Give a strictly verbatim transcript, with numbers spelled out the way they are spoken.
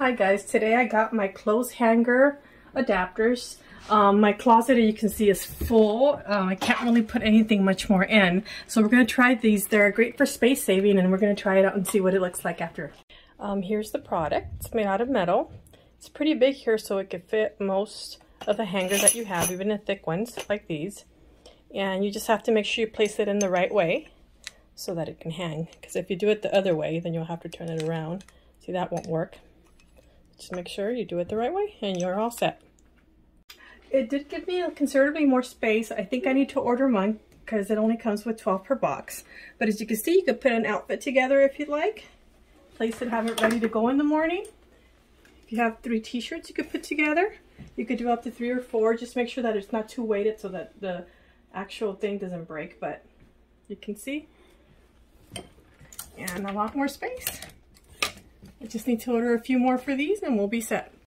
Hi guys, today I got my clothes hanger adapters. Um, my closet, you can see, is full. Um, I can't really put anything much more in. So we're going to try these. They're great for space saving, and we're going to try it out and see what it looks like after. Um, here's the product. It's made out of metal. It's pretty big here, so it could fit most of the hangers that you have, even the thick ones like these. And you just have to make sure you place it in the right way so that it can hang. Because if you do it the other way, then you'll have to turn it around. See, that won't work. Just make sure you do it the right way, and you're all set. It did give me considerably more space. I think I need to order mine because it only comes with twelve per box. But as you can see, you could put an outfit together if you'd like. Place it, have it ready to go in the morning. If you have three t-shirts you could put together. You could do up to three or four. Just make sure that it's not too weighted so that the actual thing doesn't break. But you can see. And a lot more space. I just need to order a few more for these and we'll be set.